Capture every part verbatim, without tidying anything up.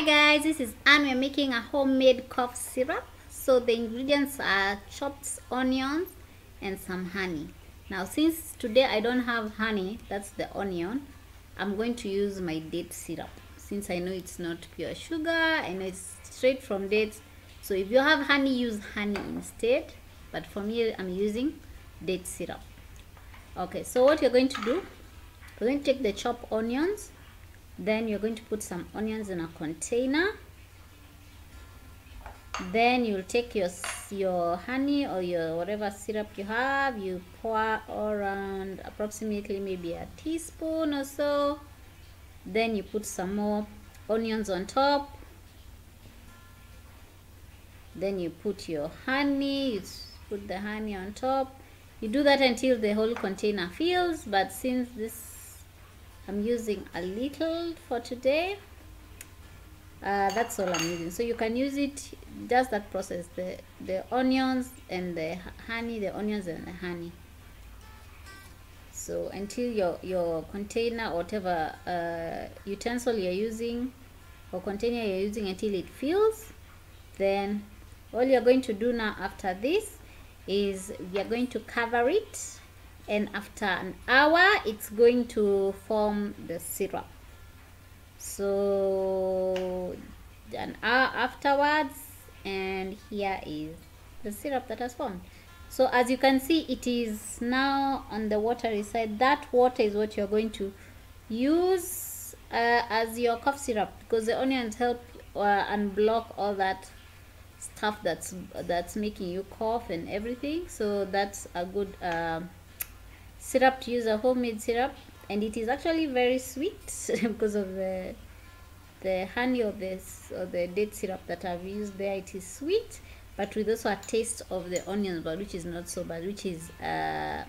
Hi guys, this is Anne. We're making a homemade cough syrup. So the ingredients are chopped onions and some honey. Now since today I don't have honey, that's the onion, I'm going to use my date syrup. Since I know it's not pure sugar, I know it's straight from dates. So if you have honey, use honey instead. But for me, I'm using date syrup. Okay, so what you're going to do, we're going to take the chopped onions. Then you're going to put some onions in a container. Then you'll take your your honey or your whatever syrup you have. You pour around approximately maybe a teaspoon or so. Then you put some more onions on top. Then you put your honey. You put the honey on top. You do that until the whole container fills. But since this I'm using a little for today, uh, that's all I'm using. So you can use it, just that process, the, the onions and the honey, the onions and the honey. So until your, your container, whatever uh, utensil you're using or container you're using, until it fills, then all you're going to do now after this is you're going to cover it. And after an hour, it's going to form the syrup. So an hour afterwards, and here is the syrup that has formed. So as you can see, it is now on the watery side. That water is what you're going to use uh, as your cough syrup, because the onions help uh, unblock all that stuff that's that's making you cough and everything. So that's a good uh, syrup to use, a homemade syrup, and it is actually very sweet because of the the honey of this or the date syrup that I've used there. It is sweet, but with also a taste of the onions, but which is not so bad, which is uh,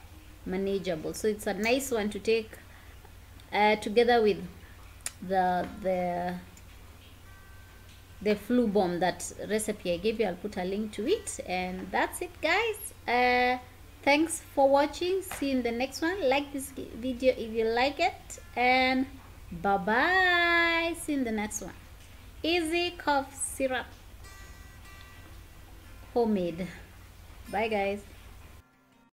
manageable. So it's a nice one to take uh, together with the the the flu bomb, that recipe I gave you. I'll put a link to it, and that's it, guys. Uh, Thanks for watching. See you in the next one. Like this video if you like it, and bye bye. See you in the next one. Easy cough syrup, homemade. Bye guys.